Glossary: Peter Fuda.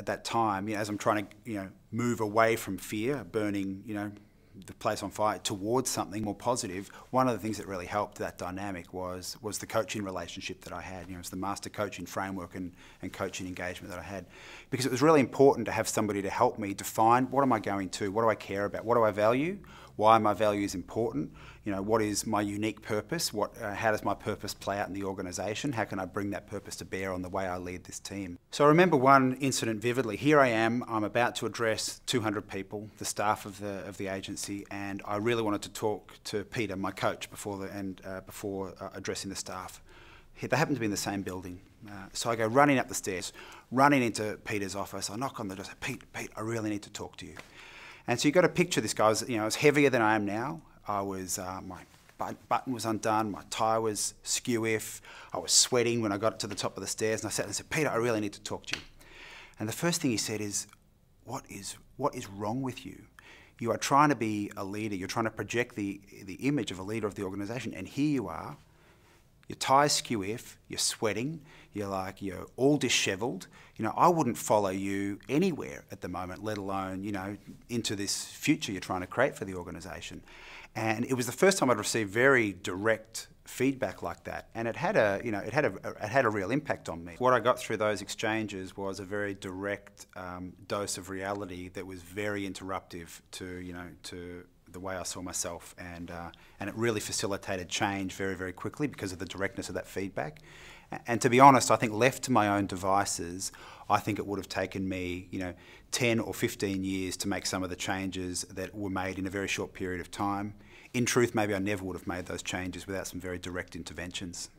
at that time, you know, as I'm trying to, you know, move away from fear, burning, you know, the place on fire towards something more positive, one of the things that really helped that dynamic was the coaching relationship that I had. You know, it's the master coaching framework and coaching engagement that I had, because it was really important to have somebody to help me define what am I going to, what do I care about, what do I value, why my value is important, you know, what is my unique purpose, how does my purpose play out in the organisation, how can I bring that purpose to bear on the way I lead this team. So I remember one incident vividly. Here I am, I'm about to address 200 people, the staff of the agency, and I really wanted to talk to Peter, my coach, before addressing the staff. They happened to be in the same building. So I go running up the stairs, running into Peter's office. I knock on the door, I say, Pete, I really need to talk to you. And so you've got to picture this guy. I was heavier than I am now. I was, my button was undone, my tie was skew-if. I was sweating when I got to the top of the stairs, and I sat and said, Peter, I really need to talk to you. And the first thing he said is, what is wrong with you? You are trying to be a leader. You're trying to project the image of a leader of the organisation, and here you are. Your tie's skew-if, you're sweating, you're all dishevelled. You know, I wouldn't follow you anywhere at the moment, let alone, you know, into this future you're trying to create for the organisation. And it was the first time I'd received very direct feedback like that, and it had a real impact on me. What I got through those exchanges was a very direct dose of reality that was very interruptive to, you know, to the way I saw myself, and it really facilitated change very, very quickly because of the directness of that feedback. And to be honest, I think left to my own devices, I think it would have taken me, you know, 10 or 15 years to make some of the changes that were made in a very short period of time. In truth, maybe I never would have made those changes without some very direct interventions.